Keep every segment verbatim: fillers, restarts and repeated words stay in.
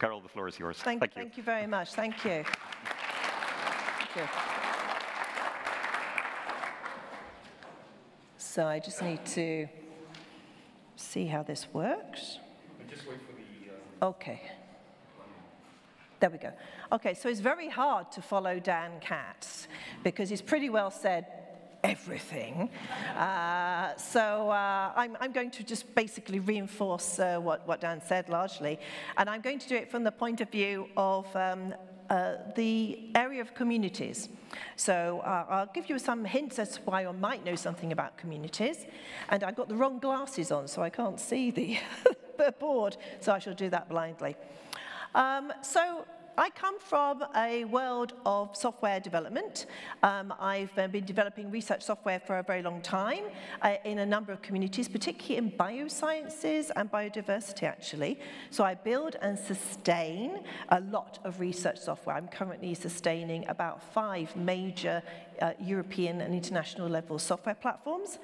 Carole, the floor is yours. Thank, thank you. Thank you very much. Thank you. Thank you. So I just need to see how this works. Just wait for the, uh... Okay. There we go. Okay, so it's very hard to follow Dan Katz because he's pretty well said everything. Uh, so uh, I'm, I'm going to just basically reinforce uh, what, what Dan said largely. And I'm going to do it from the point of view of um, uh, the area of communities. So uh, I'll give you some hints as to why you might know something about communities. And I've got the wrong glasses on, so I can't see the board, so I shall do that blindly. Um, so I come from a world of software development. Um, I've been developing research software for a very long time uh, in a number of communities, particularly in biosciences and biodiversity, actually. So I build and sustain a lot of research software. I'm currently sustaining about five major Uh, European and international level software platforms.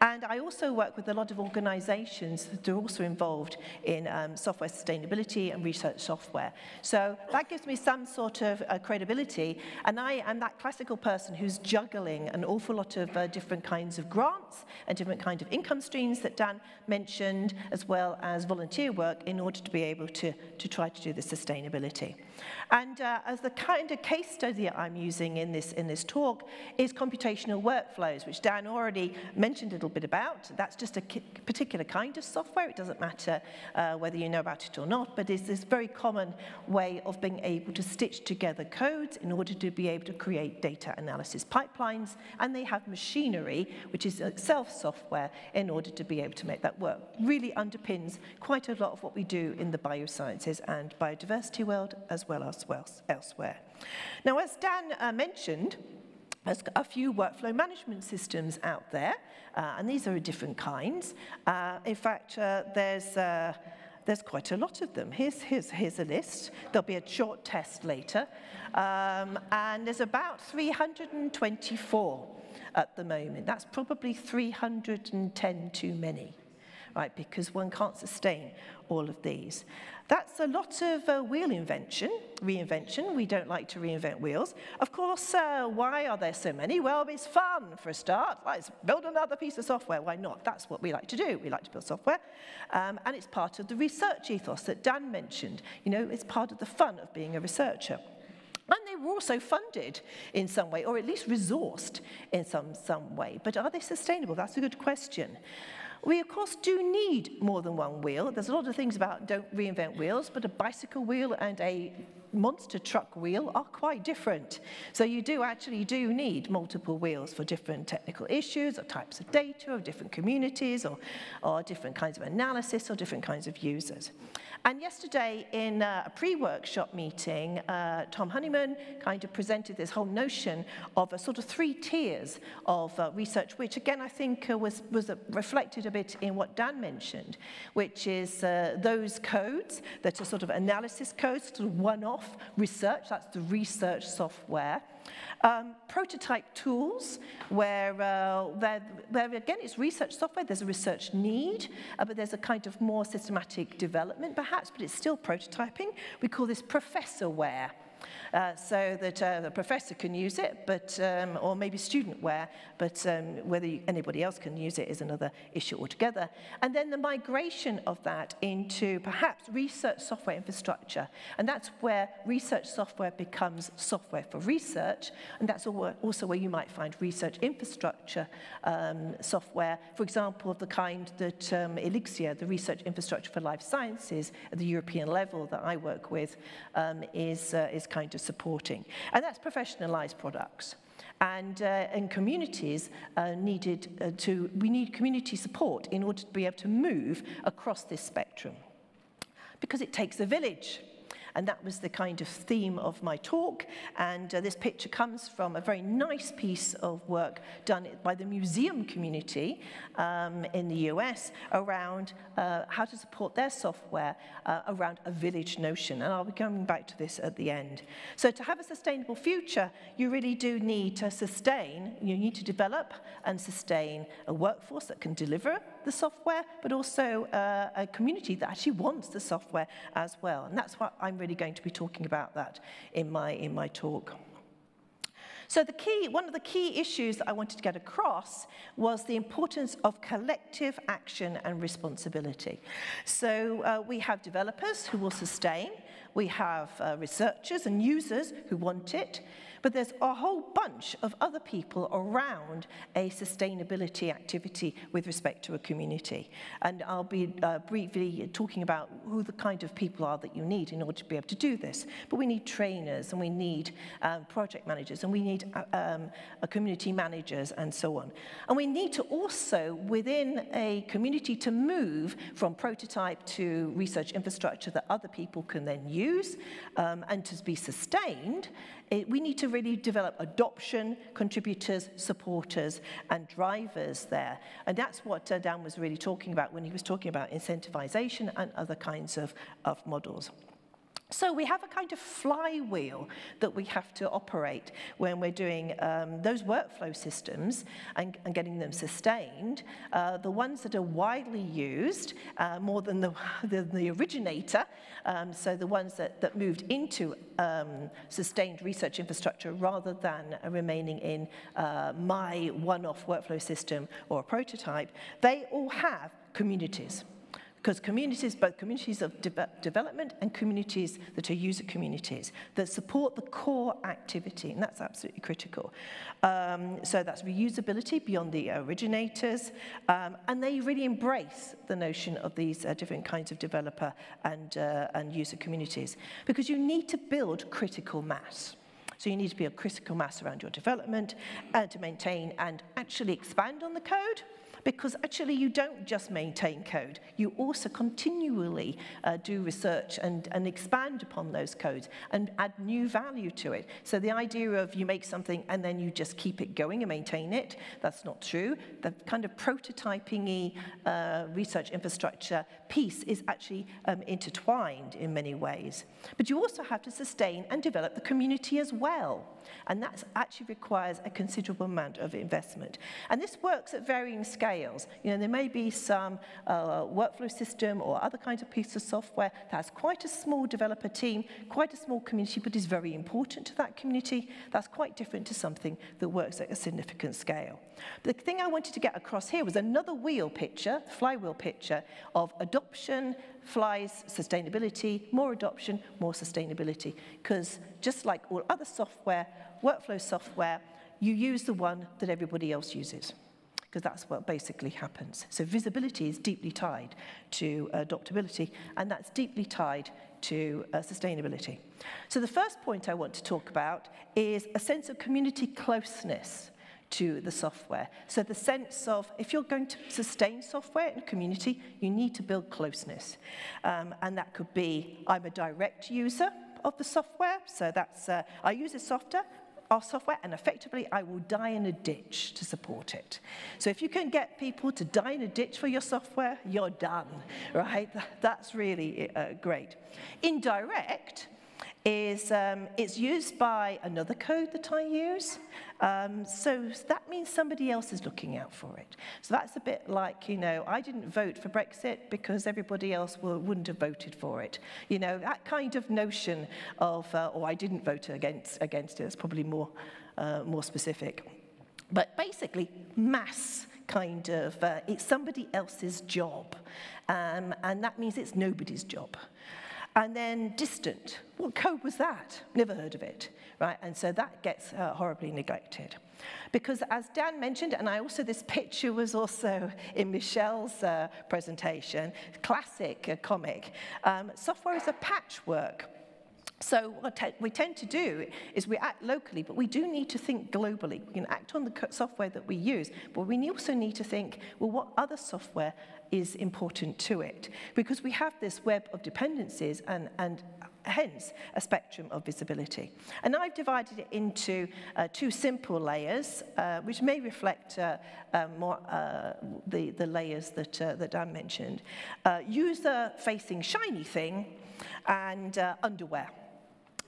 And I also work with a lot of organizations that are also involved in um, software sustainability and research software. So that gives me some sort of uh, credibility. And I am that classical person who's juggling an awful lot of uh, different kinds of grants and different kinds of income streams that Dan mentioned, as well as volunteer work, in order to be able to, to try to do the sustainability. And uh, as the kind of case study that I'm using in this, in this talk is computational workflows, which Dan already mentioned a little bit about. That's just a particular kind of software. It doesn't matter uh, whether you know about it or not, but it's this very common way of being able to stitch together codes in order to be able to create data analysis pipelines, and they have machinery, which is itself software, in order to be able to make that work. Really underpins quite a lot of what we do in the biosciences and biodiversity world, as well as elsewhere. Now, as Dan uh, mentioned, there's a few workflow management systems out there, uh, and these are different kinds. Uh, in fact, uh, there's uh, there's quite a lot of them. Here's, here's, here's a list. There'll be a short test later. Um, and there's about three hundred twenty-four at the moment. That's probably three hundred ten too many, right? Because one can't sustain all of these. That's a lot of uh, wheel invention, reinvention. We don't like to reinvent wheels. Of course, uh, why are there so many? Well, it's fun for a start. Let's build another piece of software. Why not? That's what we like to do. We like to build software. Um, and it's part of the research ethos that Dan mentioned. You know, it's part of the fun of being a researcher. And they were also funded in some way, or at least resourced in some, some way. But are they sustainable? That's a good question. We, of course, do need more than one wheel. There's a lot of things about don't reinvent wheels, but a bicycle wheel and a monster truck wheel are quite different. So you do actually do need multiple wheels for different technical issues or types of data or different communities or, or different kinds of analysis or different kinds of users. And yesterday in a pre-workshop meeting, uh, Tom Honeyman kind of presented this whole notion of a sort of three tiers of uh, research, which again I think uh, was, was uh, reflected a bit in what Dan mentioned, which is uh, those codes that are sort of analysis codes, sort of one-off research, that's the research software. Um, prototype tools, where, uh, where, where again it's research software, there's a research need, uh, but there's a kind of more systematic development perhaps, but it's still prototyping. We call this professorware. Uh, so that uh, the professor can use it, but, um, or maybe studentware, but um, whether you, anybody else can use it is another issue altogether. And then the migration of that into perhaps research software infrastructure, and that's where research software becomes software for research, and that's also where you might find research infrastructure um, software, for example, of the kind that um, Elixir, the research infrastructure for life sciences at the European level that I work with, um, is, uh, is kind of supporting. And that's professionalized products. And, uh, and communities uh, needed uh, to, we need community support in order to be able to move across this spectrum. Because it takes a village. And that was the kind of theme of my talk. And uh, this picture comes from a very nice piece of work done by the museum community um, in the U S around uh, how to support their software uh, around a village notion. And I'll be coming back to this at the end. So to have a sustainable future, you really do need to sustain, you need to develop and sustain a workforce that can deliver the software, but also uh, a community that actually wants the software as well. And that's what I'm really going to be talking about that in my, in my talk. So the key, one of the key issues that I wanted to get across was the importance of collective action and responsibility. So uh, we have developers who will sustain, we have uh, researchers and users who want it, but there's a whole bunch of other people around a sustainability activity with respect to a community. And I'll be uh, briefly talking about who the kind of people are that you need in order to be able to do this. But we need trainers, and we need um, project managers, and we need um, community managers, and so on. And we need to also, within a community, to move from prototype to research infrastructure that other people can then use, um, and to be sustained. It, we need to really develop adoption, contributors, supporters, and drivers there. And that's what uh, Dan was really talking about when he was talking about incentivization and other kinds of, of models. So we have a kind of flywheel that we have to operate when we're doing um, those workflow systems and, and getting them sustained. Uh, the ones that are widely used, uh, more than the, the, the originator, um, so the ones that, that moved into um, sustained research infrastructure rather than remaining in uh, my one-off workflow system or a prototype, they all have communities. Because communities, both communities of de development and communities that are user communities, that support the core activity, and that's absolutely critical. Um, so that's reusability beyond the originators, um, and they really embrace the notion of these uh, different kinds of developer and, uh, and user communities, because you need to build critical mass. So you need to be a critical mass around your development, and to maintain and actually expand on the code, because actually you don't just maintain code, you also continually uh, do research and, and expand upon those codes and add new value to it. So the idea of you make something and then you just keep it going and maintain it, that's not true. The kind of prototyping-y uh, research infrastructure piece is actually um, intertwined in many ways. But you also have to sustain and develop the community as well. And that actually requires a considerable amount of investment. And this works at varying scales. You know, there may be some uh, workflow system or other kinds of piece of software that has quite a small developer team, quite a small community, but is very important to that community. That's quite different to something that works at a significant scale. But the thing I wanted to get across here was another wheel picture, flywheel picture, of adoption, flies, sustainability, more adoption, more sustainability. Because just like all other software, workflow software, you use the one that everybody else uses, because that's what basically happens. So visibility is deeply tied to adoptability, and that's deeply tied to uh, sustainability. So the first point I want to talk about is a sense of community closeness to the software. So the sense of, if you're going to sustain software in a community, you need to build closeness. Um, and that could be, I'm a direct user of the software, so that's, uh, I use a software, our software, and effectively I will die in a ditch to support it. So if you can get people to die in a ditch for your software, you're done, right? That's really uh, great. Indirect is um, it's used by another code that I use, um, so that means somebody else is looking out for it. So that's a bit like, you know, I didn't vote for Brexit because everybody else will, wouldn't have voted for it. You know, that kind of notion of, uh, or I didn't vote against, against it, it's probably more, uh, more specific. But basically, mass kind of, uh, it's somebody else's job, um, and that means it's nobody's job. And then distant. What code was that? Never heard of it, right? And so that gets uh, horribly neglected. Because as Dan mentioned, and I also, this picture was also in Michelle's uh, presentation, classic uh, comic, um, software is a patchwork. So what te we tend to do is we act locally, but we do need to think globally. We can act on the software that we use, but we also need to think, well, what other software is important to it? Because we have this web of dependencies and, and hence a spectrum of visibility. And I've divided it into uh, two simple layers, uh, which may reflect uh, uh, more uh, the, the layers that, uh, that Dan mentioned. Uh, user-facing shiny thing and uh, underwear.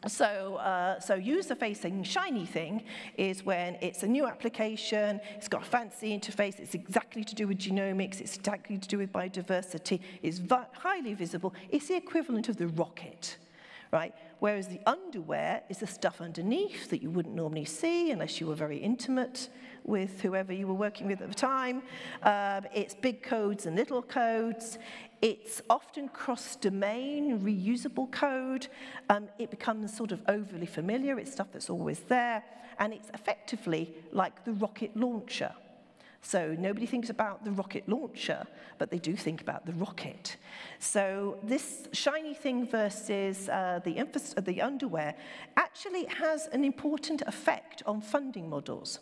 So, uh, so user-facing shiny thing is when it's a new application, it's got a fancy interface, it's exactly to do with genomics, it's exactly to do with biodiversity, it's vi highly visible, it's the equivalent of the rocket, right? Whereas the underwear is the stuff underneath that you wouldn't normally see unless you were very intimate with whoever you were working with at the time. Um, it's big codes and little codes. It's often cross-domain, reusable code. Um, it becomes sort of overly familiar. It's stuff that's always there. And it's effectively like the rocket launcher. So nobody thinks about the rocket launcher, but they do think about the rocket. So this shiny thing versus uh, the, infra- the underwear actually has an important effect on funding models.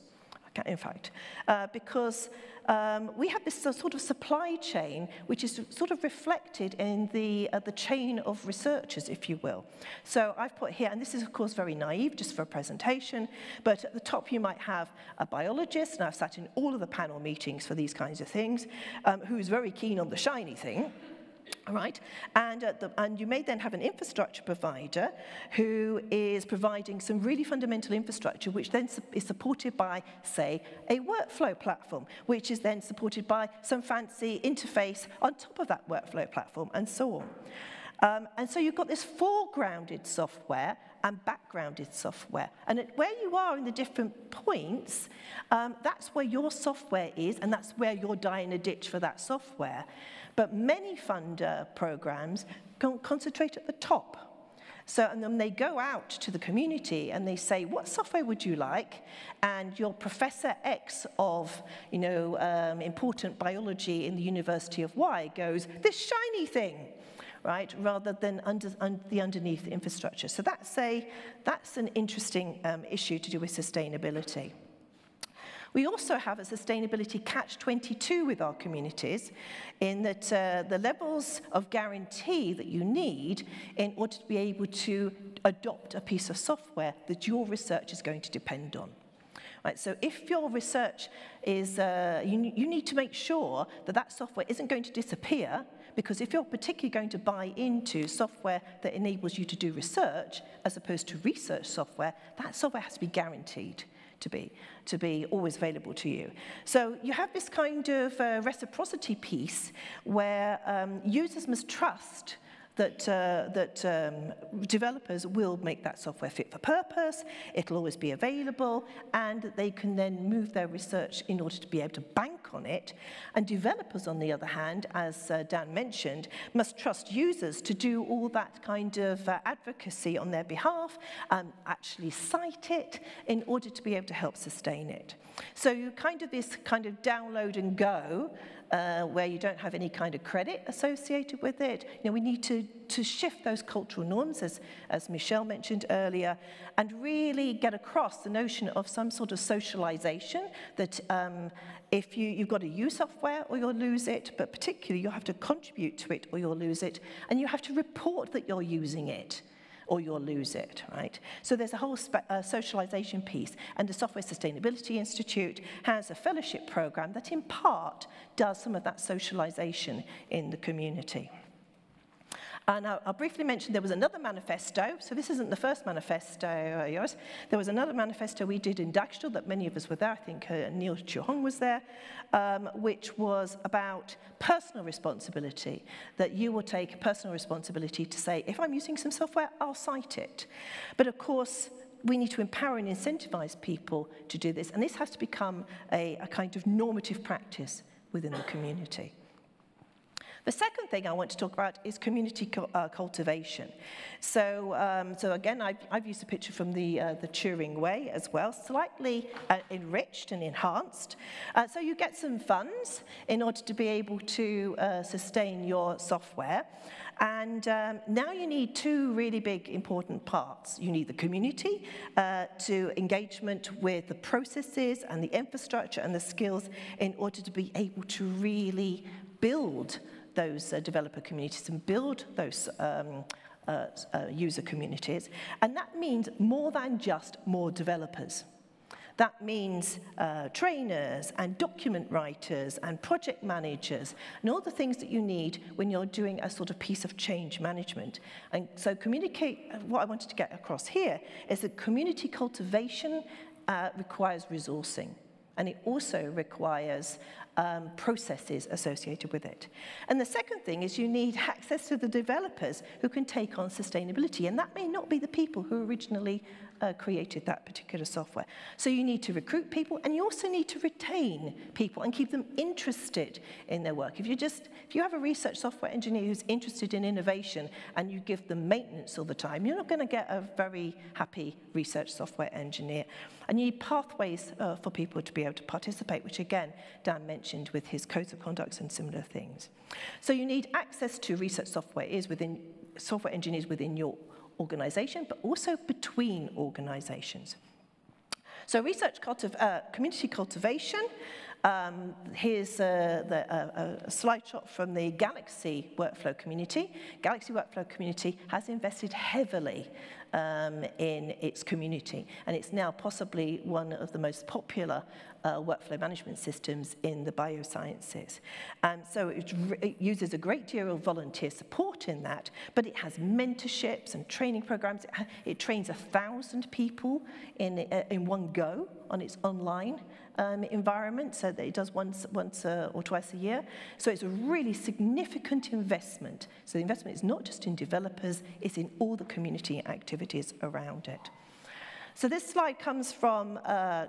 In fact, uh, because um, we have this sort of supply chain, which is sort of reflected in the, uh, the chain of researchers, if you will. So I've put here, and this is of course very naive just for a presentation, but at the top you might have a biologist, and I've sat in all of the panel meetings for these kinds of things, um, who's very keen on the shiny thing. All right, and, uh, the, and you may then have an infrastructure provider who is providing some really fundamental infrastructure, which then su is supported by, say, a workflow platform, which is then supported by some fancy interface on top of that workflow platform, and so on. Um, and so you've got this foregrounded software and backgrounded software. And at where you are in the different points, um, that's where your software is, and that's where you're dying a ditch for that software. But many funder programs concentrate at the top. So, and then they go out to the community and they say, what software would you like? And your Professor X of, you know, um, important biology in the University of Y goes, this shiny thing, right? Rather than under, un, the underneath infrastructure. So that's, a, that's an interesting um, issue to do with sustainability. We also have a sustainability catch twenty-two with our communities in that uh, the levels of guarantee that you need in order to be able to adopt a piece of software that your research is going to depend on. Right, so if your research is, uh, you, you need to make sure that that software isn't going to disappear, because if you're particularly going to buy into software that enables you to do research as opposed to research software, that software has to be guaranteed to be, to be always available to you. So you have this kind of uh, reciprocity piece where um, users must trust that, uh, that um, developers will make that software fit for purpose, it'll always be available, and that they can then move their research in order to be able to bank on it. And developers, on the other hand, as uh, Dan mentioned, must trust users to do all that kind of uh, advocacy on their behalf, um, actually cite it in order to be able to help sustain it. So you kind of this kind of download and go, Uh, where you don't have any kind of credit associated with it. You know, we need to, to shift those cultural norms, as, as Michelle mentioned earlier, and really get across the notion of some sort of socialization that um, if you, you've got to use software or you'll lose it, but particularly you'll have to contribute to it or you'll lose it, and you have to report that you're using it or you'll lose it, right? So there's a whole uh, socialization piece, and the Software Sustainability Institute has a fellowship program that in part does some of that socialization in the community. And I'll, I'll briefly mention there was another manifesto, so this isn't the first manifesto of yours. There was another manifesto we did in Dagstall that many of us were there, I think uh, Neil Chu Hong was there, um, which was about personal responsibility, that you will take personal responsibility to say, if I'm using some software, I'll cite it. But of course, we need to empower and incentivize people to do this, and this has to become a, a kind of normative practice within the community. The second thing I want to talk about is community co uh, cultivation. So, um, so again, I've, I've used a picture from the, uh, the Turing Way as well, slightly uh, enriched and enhanced. Uh, so you get some funds in order to be able to uh, sustain your software. And um, now you need two really big important parts. You need the community uh, to engagement with the processes and the infrastructure and the skills in order to be able to really build those uh, developer communities and build those um, uh, uh, user communities. And that means more than just more developers. That means uh, trainers and document writers and project managers and all the things that you need when you're doing a sort of piece of change management. And so communicate, what I wanted to get across here is that community cultivation uh, requires resourcing. and it also requires um, processes associated with it. And the second thing is you need access to the developers who can take on sustainability, and that may not be the people who originally uh, created that particular software. So you need to recruit people, and you also need to retain people and keep them interested in their work. If you just, if you have a research software engineer who's interested in innovation and you give them maintenance all the time, you're not going to get a very happy research software engineer. And you need pathways uh, for people to be able to participate, which again, Dan mentioned with his codes of conduct and similar things. So you need access to research software is within software engineers within your organization, but also between organizations. So research cultiv uh, community cultivation. Um, here's uh, the, uh, a slideshot from the Galaxy workflow community. Galaxy workflow community has invested heavily um, in its community, and it's now possibly one of the most popular uh, workflow management systems in the biosciences. And so it, it uses a great deal of volunteer support in that, but it has mentorships and training programs. It, it trains a thousand people in, in one go on its online Um, environment, so that it does once, once uh, or twice a year. So it's a really significant investment. So the investment is not just in developers, it's in all the community activities around it. So this slide comes from uh,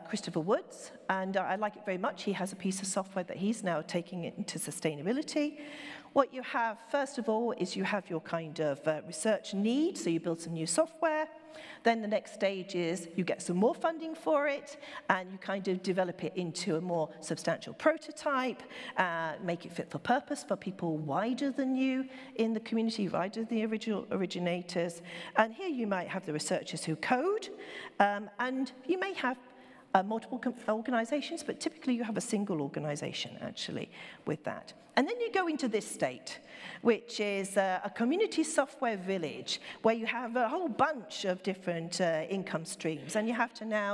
Christopher Woods, and I like it very much. He has a piece of software that he's now taking into sustainability. What you have, first of all, is you have your kind of uh, research need, so you build some new software. Then the next stage is you get some more funding for it, and you kind of develop it into a more substantial prototype, uh, make it fit for purpose for people wider than you in the community, wider than the original originators. And here you might have the researchers who code, um, and you may have Uh, multiple organizations, but typically you have a single organization actually with that. And then you go into this state, which is uh, a community software village where you have a whole bunch of different uh, income streams, and you have to now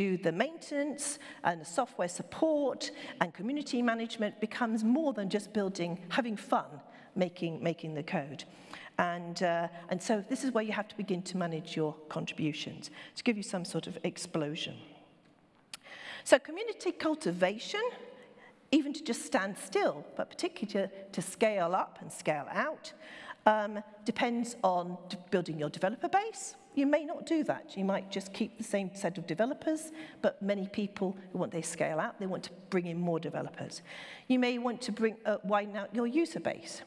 do the maintenance and the software support, and community management becomes more than just building, having fun, making, making the code. And, uh, and so this is where you have to begin to manage your contributions to give you some sort of explosion. So community cultivation, even to just stand still, but particularly to, to scale up and scale out, um, depends on building your developer base. You may not do that. You might just keep the same set of developers, but many people who want to scale out, they want to bring in more developers. You may want to bring, uh, widen out your user base.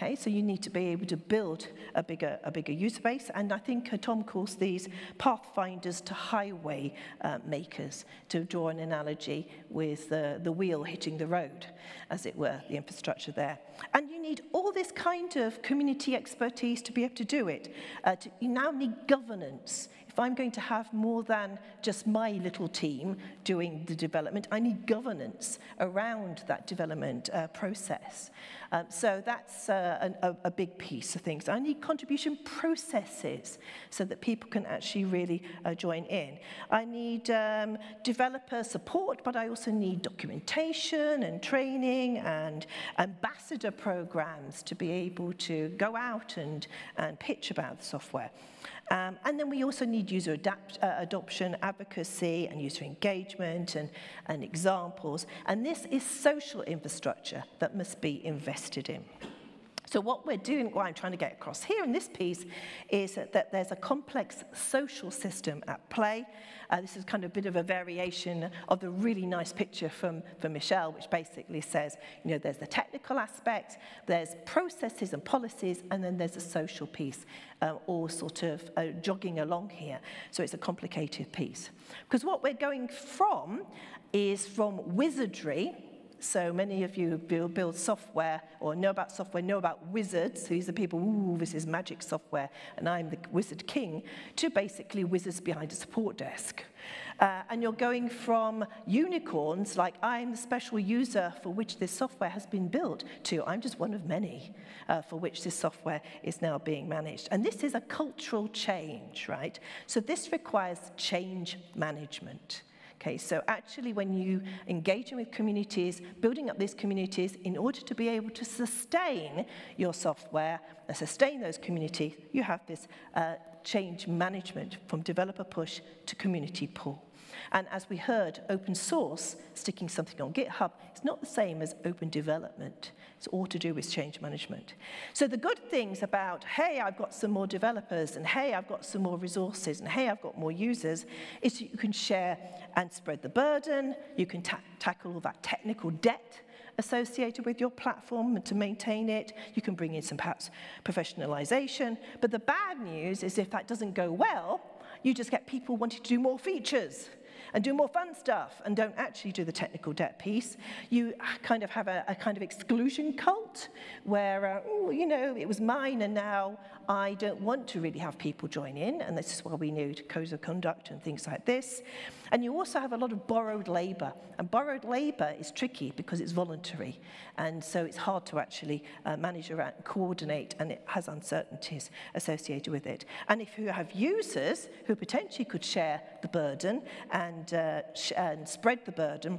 Okay, so you need to be able to build a bigger, a bigger user base, and I think uh, Tom calls these pathfinders to highway uh, makers, to draw an analogy with uh, the wheel hitting the road, as it were, the infrastructure there. And you need all this kind of community expertise to be able to do it. Uh, to, you now need governance. If I'm going to have more than just my little team doing the development, I need governance around that development uh, process. Um, so that's uh, an, a, a big piece of things. I need contribution processes so that people can actually really uh, join in. I need um, developer support, but I also need documentation and training and ambassador programs to be able to go out and, and pitch about the software. Um, and then we also need user adapt, uh, adoption, advocacy, and user engagement, and, and examples. And this is social infrastructure that must be invested in. So what we're doing, what I'm trying to get across here in this piece, is that there's a complex social system at play. Uh, this is kind of a bit of a variation of the really nice picture from, from Michelle, which basically says, you know, there's the technical aspect, there's processes and policies, and then there's a social piece, uh, all sort of uh, jogging along here. So it's a complicated piece. Because what we're going from is from wizardry. So many of you who build software or know about software know about wizards. So these are people, ooh, this is magic software, and I'm the wizard king, to basically wizards behind a support desk. Uh, and you're going from unicorns, like I'm the special user for which this software has been built, to I'm just one of many uh, for which this software is now being managed. And this is a cultural change, right? So this requires change management. Okay, so actually when you engage with communities, building up these communities in order to be able to sustain your software, sustain those communities, you have this uh, change management from developer push to community pull. And as we heard, open source, sticking something on GitHub, is not the same as open development. It's all to do with change management. So the good things about, hey, I've got some more developers, and hey, I've got some more resources, and hey, I've got more users, is you can share and spread the burden, you can ta- tackle all that technical debt associated with your platform and to maintain it. You can bring in some perhaps professionalization. But the bad news is if that doesn't go well, you just get people wanting to do more features and do more fun stuff and don't actually do the technical debt piece. You kind of have a, a kind of exclusion cult where, uh, oh, you know, it was mine and now I don't want to really have people join in, and this is why we need codes of conduct and things like this. And you also have a lot of borrowed labor, and borrowed labor is tricky because it's voluntary, and so it's hard to actually uh, manage around and coordinate, and it has uncertainties associated with it. And if you have users who potentially could share the burden and And, uh, and spread the burden.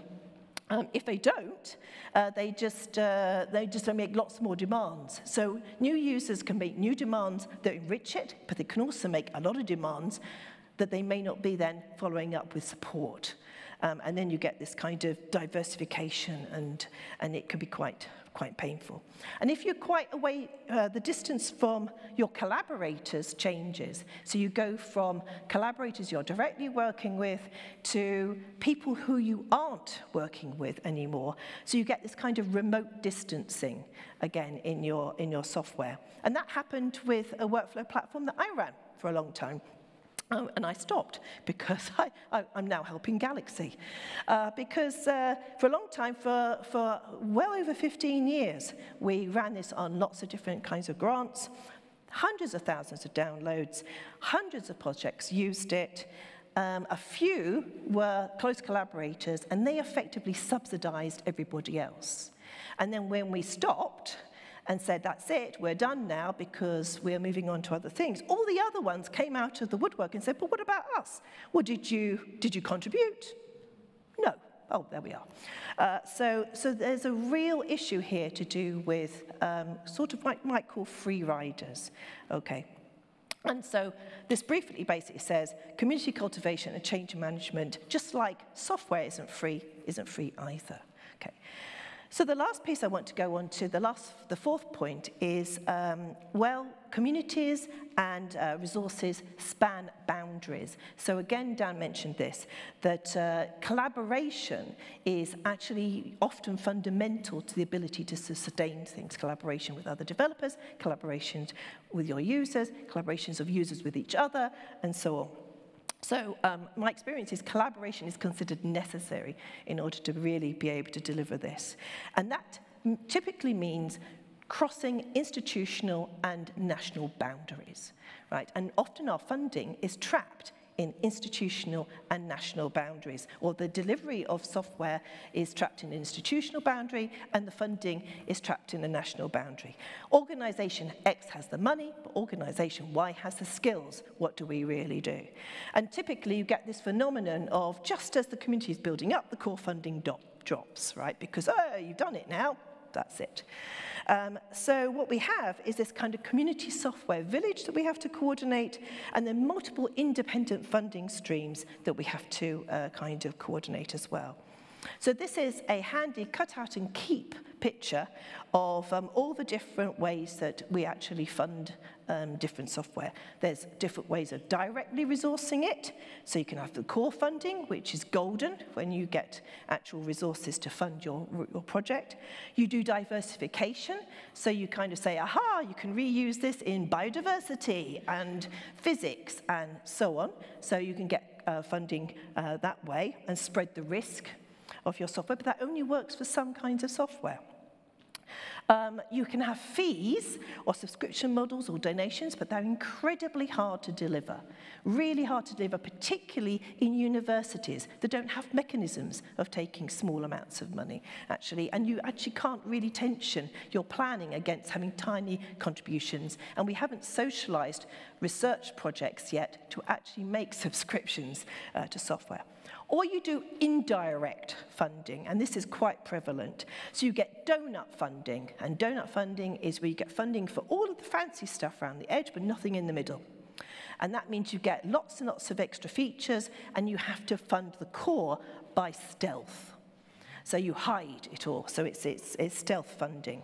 Um, if they don't, uh, they just uh, they just make lots more demands. So new users can make new demands that enrich it, but they can also make a lot of demands that they may not be then following up with support. Um, and then you get this kind of diversification, and and it can be quite quite painful. And if you're quite away, uh, the distance from your collaborators changes. So you go from collaborators you're directly working with to people who you aren't working with anymore. So you get this kind of remote distancing again in your in your software. And that happened with a workflow platform that I ran for a long time. Oh, and I stopped because I, I, I'm now helping Galaxy. Uh, because uh, for a long time, for, for well over fifteen years, we ran this on lots of different kinds of grants, hundreds of thousands of downloads, hundreds of projects used it. Um, a few were close collaborators, and they effectively subsidized everybody else. And then when we stopped, and said, that's it, we're done now because we're moving on to other things, all the other ones came out of the woodwork and said, but what about us? Well, did you, did you contribute? No. Oh, there we are. Uh, so, so there's a real issue here to do with um, sort of what I might call free riders. Okay. And so this briefly basically says community cultivation and change management, just like software isn't free, isn't free either. Okay. So the last piece I want to go on to, the last, the fourth point is, um, well, communities and uh, resources span boundaries. So again, Dan mentioned this, that uh, collaboration is actually often fundamental to the ability to sustain things. Collaboration with other developers, collaborations with your users, collaborations of users with each other, and so on. So um, my experience is collaboration is considered necessary in order to really be able to deliver this. And that typically means crossing institutional and national boundaries, right? And often our funding is trapped in institutional and national boundaries, or the delivery of software is trapped in an institutional boundary and the funding is trapped in a national boundary. Organization X has the money, but organization Y has the skills. What do we really do? And typically you get this phenomenon of just as the community is building up, the core funding drops, right? Because, oh, you've done it now. That's it. Um, so what we have is this kind of community software village that we have to coordinate, and then multiple independent funding streams that we have to uh, kind of coordinate as well. So this is a handy cut out and keep picture of um, all the different ways that we actually fund um, different software. There's different ways of directly resourcing it. So you can have the core funding, which is golden when you get actual resources to fund your, your project. You do diversification. So you kind of say, aha, you can reuse this in biodiversity and physics and so on. So you can get uh, funding uh, that way and spread the risk of your software, but that only works for some kinds of software. Um, you can have fees or subscription models or donations, but they're incredibly hard to deliver, really hard to deliver, particularly in universities that don't have mechanisms of taking small amounts of money, actually, and you actually can't really tension your planning against having tiny contributions, and we haven't socialized research projects yet to actually make subscriptions uh, to software. Or you do indirect funding, and this is quite prevalent. So you get donut funding, and donut funding is where you get funding for all of the fancy stuff around the edge, but nothing in the middle. And that means you get lots and lots of extra features, and you have to fund the core by stealth. So you hide it all, so it's, it's, it's stealth funding.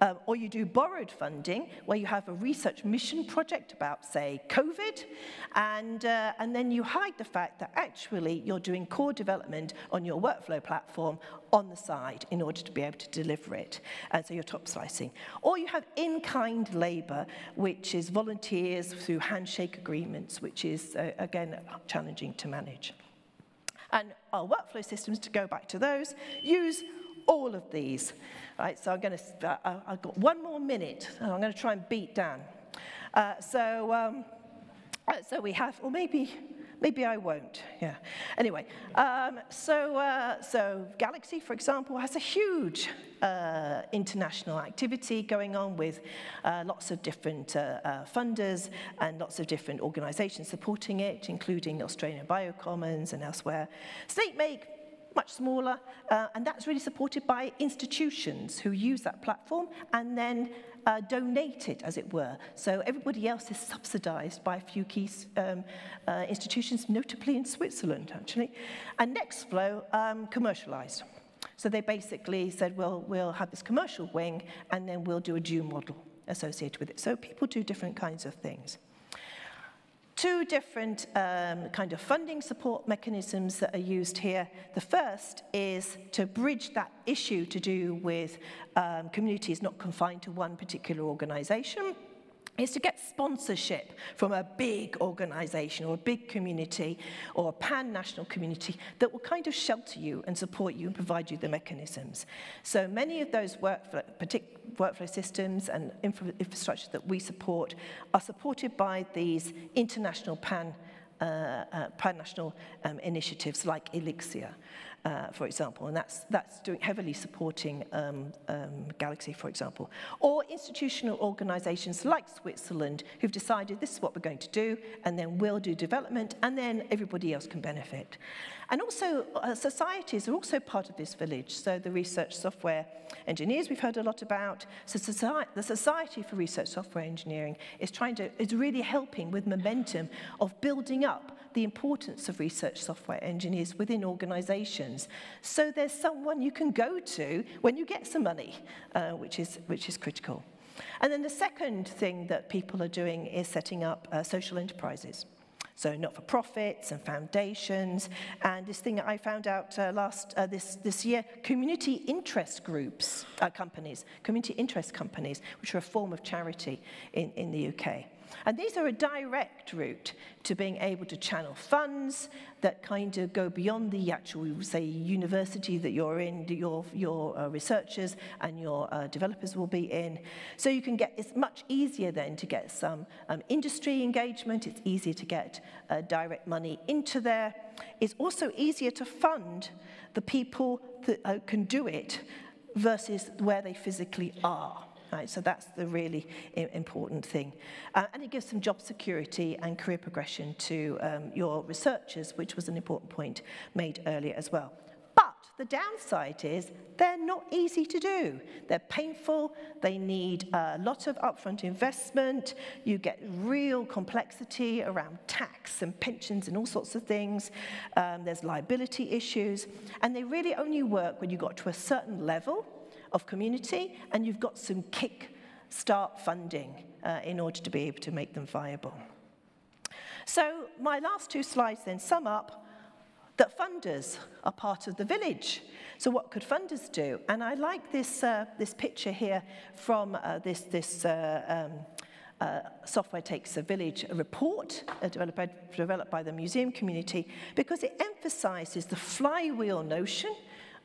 Um, or you do borrowed funding, where you have a research mission project about, say, COVID, and, uh, and then you hide the fact that actually you're doing core development on your workflow platform on the side in order to be able to deliver it, and so you're top slicing. Or you have in-kind labor, which is volunteers through handshake agreements, which is, uh, again, challenging to manage. And our workflow systems, to go back to those, use all of these. Right, so I'm going to, uh, I've got one more minute, and I'm going to try and beat Dan. Uh, so, um, so we have, or maybe, maybe I won't. Yeah. Anyway, um, so, uh, so Galaxy, for example, has a huge uh, international activity going on with uh, lots of different uh, uh, funders and lots of different organizations supporting it, including Australian BioCommons and elsewhere. StateMake, much smaller, uh, and that's really supported by institutions who use that platform and then Uh, donated, as it were. So everybody else is subsidized by a few key um, uh, institutions, notably in Switzerland, actually. And Nextflow um, commercialized. So they basically said, well, we'll have this commercial wing, and then we'll do a due model associated with it. So people do different kinds of things. Two different um, kind of funding support mechanisms that are used here. The first is to bridge that issue to do with um, communities not confined to one particular organization, is to get sponsorship from a big organization or a big community or a pan-national community that will kind of shelter you and support you and provide you the mechanisms. So many of those workflow, particular workflow systems and infra infrastructure that we support are supported by these international pan, uh, uh, pan-national um, initiatives like Elixir, Uh, for example, and that's, that's doing, heavily supporting um, um, Galaxy, for example. Or institutional organizations like Switzerland who've decided this is what we're going to do, and then we'll do development, and then everybody else can benefit. And also, uh, societies are also part of this village. So the research software engineers we've heard a lot about. So society, the Society for Research Software Engineering is trying to, is really helping with momentum of building up the importance of research software engineers within organizations. So there's someone you can go to when you get some money, uh, which is, which is critical. And then the second thing that people are doing is setting up uh, social enterprises. So not-for-profits and foundations, and this thing that I found out uh, last uh, this this year, community interest groups, uh, companies, community interest companies, which are a form of charity in in the U K. And these are a direct route to being able to channel funds that kind of go beyond the actual, say, university that you're in, that your, your uh, researchers and your uh, developers will be in. So you can get, it's much easier then to get some um, industry engagement, it's easier to get uh, direct money into there. It's also easier to fund the people that uh, can do it versus where they physically are. Right, so that's the really important thing. Uh, and it gives some job security and career progression to um, your researchers, which was an important point made earlier as well. But the downside is they're not easy to do. They're painful. They need a lot of upfront investment. You get real complexity around tax and pensions and all sorts of things. Um, there's liability issues. And they really only work when you got to a certain level of community, and you've got some kick-start funding uh, in order to be able to make them viable. So my last two slides then sum up that funders are part of the village. So what could funders do? And I like this, uh, this picture here from uh, this, this uh, um, Uh, Software Takes a Village a report uh, developed, by, developed by the museum community, because it emphasizes the flywheel notion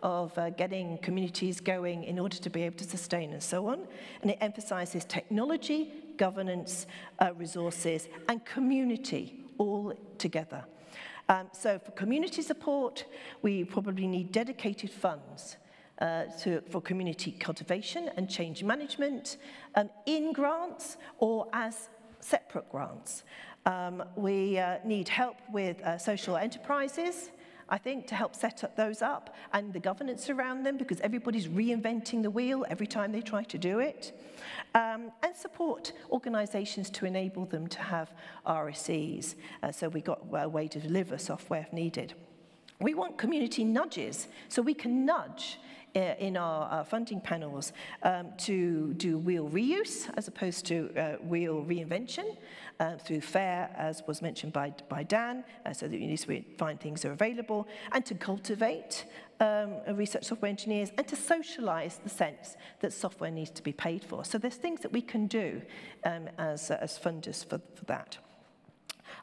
of uh, getting communities going in order to be able to sustain and so on. And it emphasizes technology, governance, uh, resources, and community all together. Um, so for community support, we probably need dedicated funds Uh, to, for community cultivation and change management um, in grants or as separate grants. Um, we uh, need help with uh, social enterprises I think, to help set up those up and the governance around them, because everybody's reinventing the wheel every time they try to do it, um, and support organisations to enable them to have R S Es, uh, so we got a way to deliver software if needed. We want community nudges, so we can nudge in our, our funding panels um, to do wheel reuse as opposed to uh, wheel reinvention uh, through FAIR, as was mentioned by, by Dan, uh, so that at least we find things are available, and to cultivate um, research software engineers, and to socialise the sense that software needs to be paid for. So there's things that we can do um, as, as funders for, for that.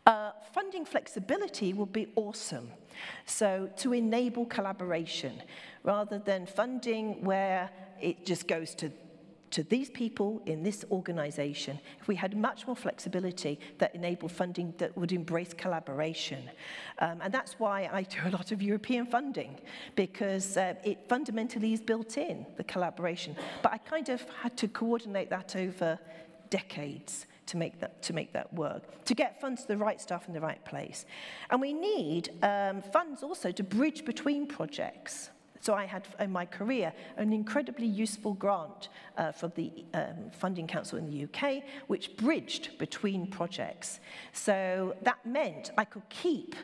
Uh, funding flexibility would be awesome. So to enable collaboration, rather than funding where it just goes to, to these people in this organization. If we had much more flexibility that enabled funding that would embrace collaboration. Um, and that's why I do a lot of European funding, because uh, it fundamentally is built in, the collaboration. But I kind of had to coordinate that over decades. To make that, to make that work, to get funds to the right stuff in the right place. And we need um, funds also to bridge between projects. So I had, in my career, an incredibly useful grant uh, from the um, Funding Council in the U K, which bridged between projects. So that meant I could keep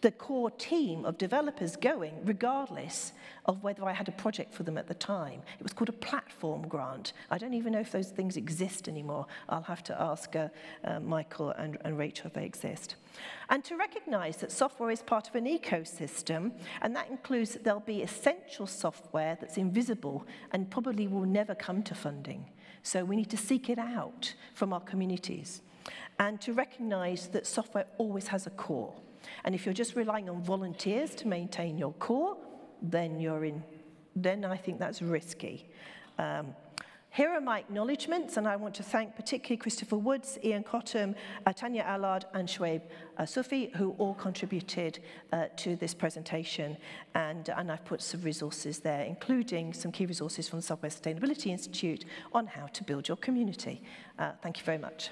the core team of developers going, regardless of whether I had a project for them at the time. It was called a platform grant. I don't even know if those things exist anymore. I'll have to ask uh, uh, Michael and, and Rachel if they exist. And to recognise that software is part of an ecosystem, and that includes that there'll be essential software that's invisible and probably will never come to funding. So we need to seek it out from our communities. And to recognise that software always has a core. And if you're just relying on volunteers to maintain your core, then you're in, then I think that's risky. Um, here are my acknowledgements, and I want to thank particularly Christopher Woods, Ian Cottam, uh, Tanya Allard, and Shoaib uh, Sufi, who all contributed uh, to this presentation. And, and I've put some resources there, including some key resources from the Software Sustainability Institute on how to build your community. Uh, thank you very much.